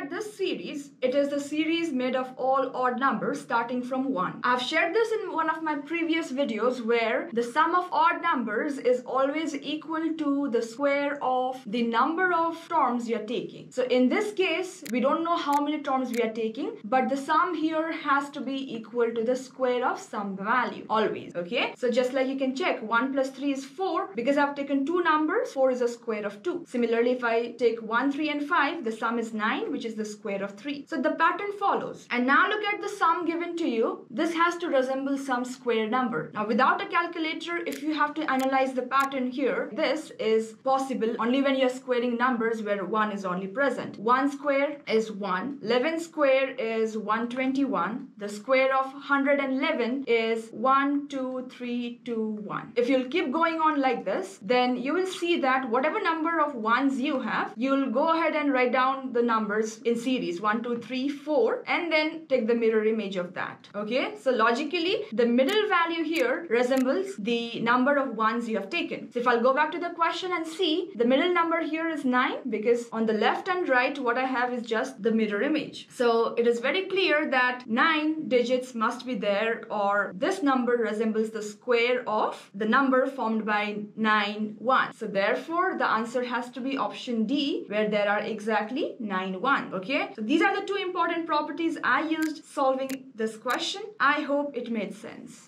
at this series, it is the series made of all odd numbers starting from 1. I've shared this in one of my previous videos where the sum of odd numbers is always equal to the square of the number of terms you are taking. So in this case, we don't know how many terms we are taking, but the sum here has to be equal to the square of some value always, okay? So just like you can check 1 plus 3 is 4, because I've taken two numbers, 4 is a square of 2. Similarly, if I take 1, 3 and 5, the sum is 9, which is the square of 3. So the pattern follows. And now look at the sum given to you. This has to resemble some square number. Now without a calculator, if you have to analyze the pattern here, this is possible only when you're squaring numbers where 1 is only present. 1 square is 1. 11 square is 121. The square of 111 is 1, 2, 3, 2, 1. If you'll keep going on like this, then you will see that whatever number of 1s you have, you'll go ahead and write down the numbers in series 1, 2, 3, 4, and then take the mirror image of that. Okay, so logically, the middle value here resembles the number of 1s you have taken. So if I'll go back to the question and see, the middle number here is 9, because on the left and right, what I have is just the mirror image. So it is very clear that 9 digits must be there, or this number resembles the square of the number formed by 9, 1. So therefore, the answer has to be option D, where there are exactly 9, 1. Okay, so these are the two important properties I used solving this question. I hope it made sense.